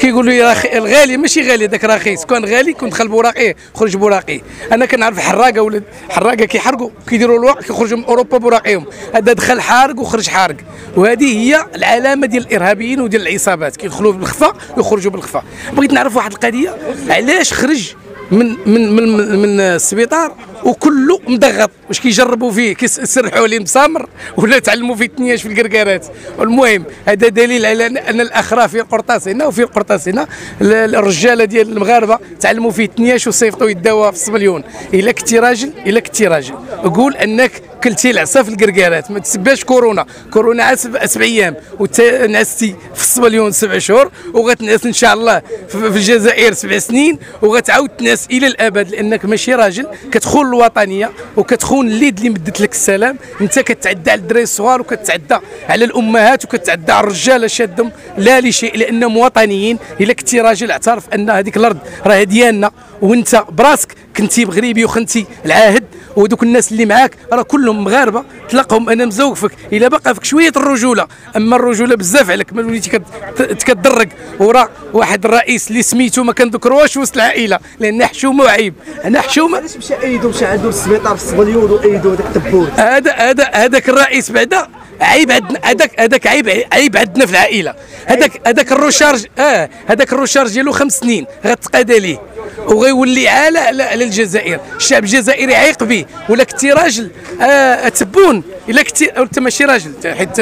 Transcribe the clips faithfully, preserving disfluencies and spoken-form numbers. كيقولوا لي الغالي ماشي غالي داك رخيص، كان غالي كنت دخل بوراقيه خرج بوراقيه. انا كنعرف حراقه ولاد حراقه كيحرقوا كيديروا الوقت كيخرجوا من اوروبا بوراقيهم، هذا دخل حارق وخرج حارق، وهذه هي العلامه ديال الارهابيين وديال العصابات، كيدخلوا بالخفا ويخرجوا بالخفا. بغيت نعرف واحد القضيه، علاش خرج من من من من السبيطار وكله مدغط؟ واش كيجربوا فيه كيسرحوا عليه مسامر ولا تعلموا فيه التنياش في الكركارات؟ المهم هذا دليل على ان الاخرى في القرطاس هنا وفي القرطاس هنا الرجاله ديال المغاربه تعلموا فيه التنياش وصيفطوا يداوها في الصبليون. الا كنتي راجل الا كنتي راجل قول انك كلتي العصا في الكركارات، ما تسباش كورونا. كورونا عاد سبع ايام ونعستي في الصبليون سبع شهور وغتنعس ان شاء الله في الجزائر سبع سنين وغتعاود تنعس الى الابد، لانك ماشي راجل كتخون الوطنيه وكتخون اليد اللي مدت لك السلام. انت كتعدى على الدراري الصغار وكتعدى على الامهات وكتعدى على الرجاله شادهم لا لشيء، لانهم وطنيين. الا كنتي راجل اعترف ان هذيك الارض راه ديالنا، وانت براسك كنتي مغربي وخنتي العهد، ودوك الناس اللي معاك راه كلهم مغاربه تلاقهم انا مزوقفك. الا باقا فيك شويه الرجوله، اما الرجوله بزاف عليك، ما وليتي كتدرج ورا واحد الرئيس اللي سميتو ما كندكروش وسط العائله، لان حشومه وعيب. انا حشومه علاش مشى ايدو مشى عندو السبيطار في الصبليون وايدو هذاك التبوت؟ هذا هذا هذاك الرئيس بعدا عيب عندنا، هذاك هذاك عيب عيب عندنا في العائله. هذاك هذاك الروشارج اه هذاك الروشارج ديالو خمس سنين غتقادى ليه وغيولي عاله على الجزائر. الشعب الجزائري عيق به. ولا كنتي راجل آه تبون، الا كنتي انت ماشي راجل حيت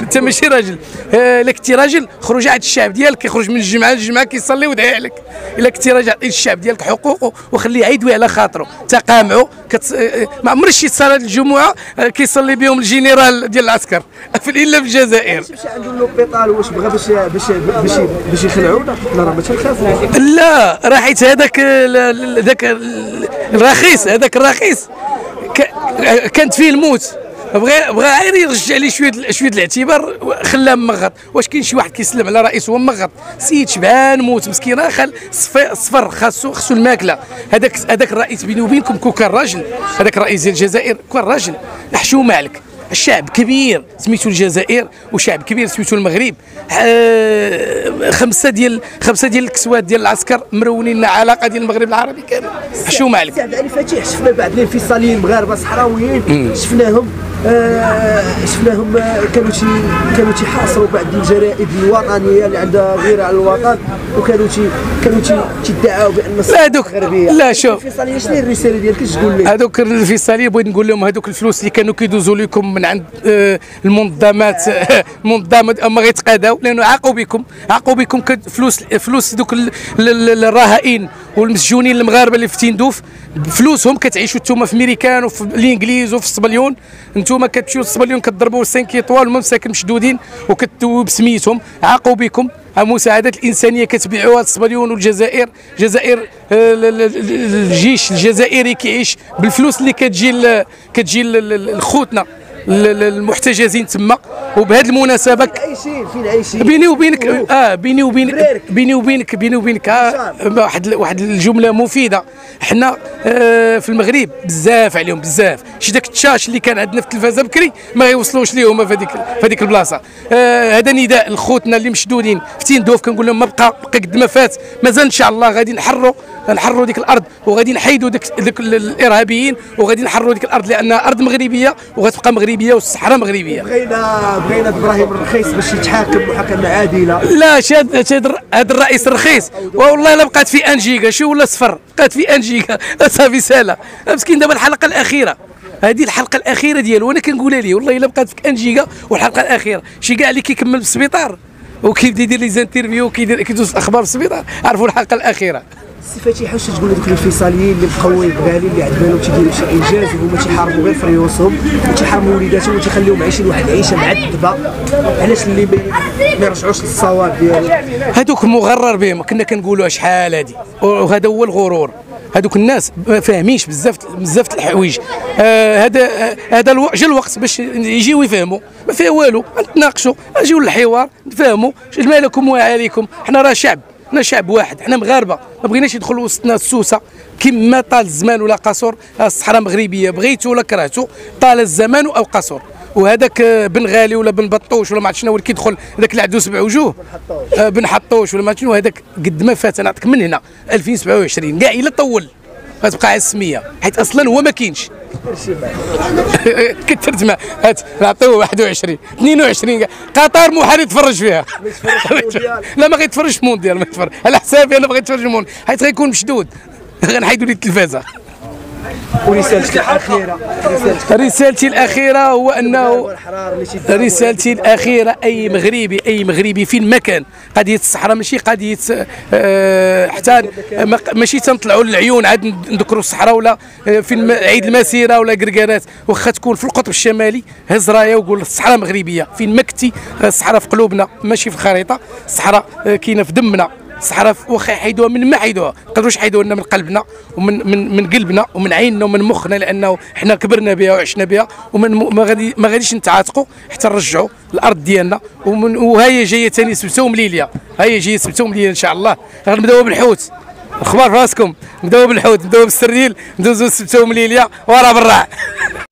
انت ماشي راجل. الا كنتي راجل خرج عند الشعب ديالك، كيخرج من الجمعه للجمعه كيصلي ويدعي عليك. الا كنتي راجل عطي الشعب ديالك حقوقه وخليه عيدوي على خاطره، تقامعو كت... ما عمر شي صلاه الجمعه كيصلي بهم الجنرال ديال العسكر الا في الجزائر. واش مشى عندهم لوبيطال واش بغى باش باش باش يخلعونا؟ لا راه ما تنخافوش، لا راه حيت هذاك ذاك الرخيص هذاك الرخيص كانت فيه الموت، بغى بغى غير يرجع لي شويه شويه الاعتبار خلاه مغط. واش كاين شي واحد كيسلم على رئيس هو مغط؟ سيد شبعان موت مسكين راه خل صفر خاصو خاصو الماكله. هذاك هذاك الرئيس بيني وبينكم كون كان راجل، هذاك الرئيس ديال الجزائر كون راجل حشومه عليك. الشعب كبير سميتو الجزائر وشعب كبير سميتو المغرب. خمسه ديال خمسه ديال الكسوات ديال العسكر مرونين لنا علاقه ديال المغرب العربي كامل. حشومه عليك. سعد علي فتيح شفنا بعض الانفصاليين مغاربه صحراويين، شفناهم آه شفناهم كانوا تي كانوا تيحاصروا بعض الجرائد الوطنيه اللي عندها غير على الوطن، وكانوا تي كانوا تيدعوا بان هذوك لا شوف الانفصاليين. شنو الرساله ديالك تقول لهم؟ هذوك الانفصاليين بغيت نقول لهم هذوك الفلوس اللي كانوا كيدوزوا لكم من عند آه المنظمات المنظمات آه ما غيتقاداو، لانه عاقوا بكم عاقوا بكم فلوس فلوس دوك الرهائن والمسجونين المغاربه اللي في تندوف. فلوسهم كتعيشوا نتوما في ميريكان وفي الانجليز وفي الصبليون. نتوما كتمشيو للصبليون كتضربوا سانكي طوال ومساكن مشدودين وكتدويو بسميتهم. عاقوا بكم. المساعدات الانسانيه كتبيعوها للصبليون والجزائر. الجزائر الجيش الجزائري كيعيش بالفلوس اللي كتجي كتجي لخوتنا المحتجزين تما. وبهذه المناسبه عايشين فين عايشين بيني وبينك اه بيني وبينك بيني وبينك بيني وبينك واحد آه واحد الجمله مفيده. حنا آه في المغرب بزاف عليهم بزاف. شي داك التشاش اللي كان عندنا في التلفازه بكري ما يوصلوش ليهم في هذيك في هذيك البلاصه. هذا آه نداء لخوتنا اللي مشدودين في تيندوف. كنقول لهم ما بقى بقى قد ما فات، مازال ان شاء الله غادي نحروا نحروا ديك الارض وغادي نحيدوا ديك ديك الارهابيين وغادي نحروا ديك الارض، لانها ارض مغربيه وغتبقى مغربيه والصحراء مغربيه. بغينا بغينا ابراهيم الرخيص باش يتحاكم محاكمه عادله. لا شاد شاد هذا الرئيس الرخيص والله الا بقات في أنجيكا شي ولا صفر، بقات في أنجيكا صافي سالا مسكين. دابا الحلقه الاخيره هذه الحلقه الاخيره ديالو انا كنقولها ليه، والله الا بقات فيك أنجيكا والحلقه الاخيره شي كاع اللي كيكمل في السبيطار وكيبدا يدير لي زانترفيو وكيدير كيدوز الاخبار في السبيطار عرفوا الحلقه الاخيره. السي فتيح واش تقول لك الانفصاليين اللي مقويين بغالي اللي عند بالهم تيديروا شي انجاز وهما تيحاربوا غير في ريوسهم وتيحاربوا وليداتهم وتيخليهم عايشين واحد العيشه معذبه؟ علاش اللي ما يرجعوش للصواب ديالهم؟ هذوك مغرر بهم. كنا كنقولوا شحال هذه، وهذا هو الغرور. هذوك الناس ما فاهمينش بزاف بزاف الحوايج. هذا آه هذا آه جا الوقت باش يجيو يفهموا. ما فيها والو، نتناقشوا، نجيو للحوار نفهموا ما لكم وعليكم. حنا راه شعب، حنا شعب واحد، حنا مغاربه. ما بغيناش يدخل وسطنا السوسه كما طال الزمان ولا قصر. الصحراء مغربيه بغيتو ولا كرهتو، طال الزمان او قصر. وهذاك بن غالي ولا بن بطوش ولا ما عرفت شنو هو اللي كيدخل هذاك العدو سبع وجوه بن حطوش ولا ما عرفت شنو هذاك قد ما فات. انا نعطيك من هنا ألفين وسبعة وعشرين كاع الا طول غتبقى على السميه حيت اصلا هو ما كاينش. كثرت معاه هات نعطيوه واحد وعشرين اثنين وعشرين قطر محال يتفرج فيها. لا ما غيتفرجش في مونديال ما يتفرج على حسابي انا، بغيت نتفرج في مونديال حيت غيكون مشدود غنحيدوا ليه التلفازه. ورسالتك الاخيره رسالتي الاخيره هو انه رسالتي الاخيره اي مغربي اي مغربي فين ما كان، قضيه الصحراء ماشي قضيه أه حتى ماشي تنطلعوا للعيون عاد نذكروا الصحراء ولا فين عيد المسيره ولا كركارات. واخا تكون في القطب الشمالي هز رايه وقول الصحراء مغربيه فين ما كنتي، الصحراء في قلوبنا ماشي في الخريطه، الصحراء كاينه في دمنا. الصحراء واخا يحيدوها من ما حيدوها ماقدروش يحيدوها لنا من قلبنا ومن من من قلبنا ومن عيننا ومن مخنا، لانه حنا كبرنا بها وعشنا بها وما غادي ما غاديش نتعاتقوا حتى نرجعوا الارض ديالنا. وها هي جايه ثاني سبته ومليليه، ها هي جايه سبته ومليليه ان شاء الله. غنبداو بالحوت، الخبار في راسكم، نبداو بالحوت، نبداو بالسريل، ندوزو سبته ومليليه ورا بالراع.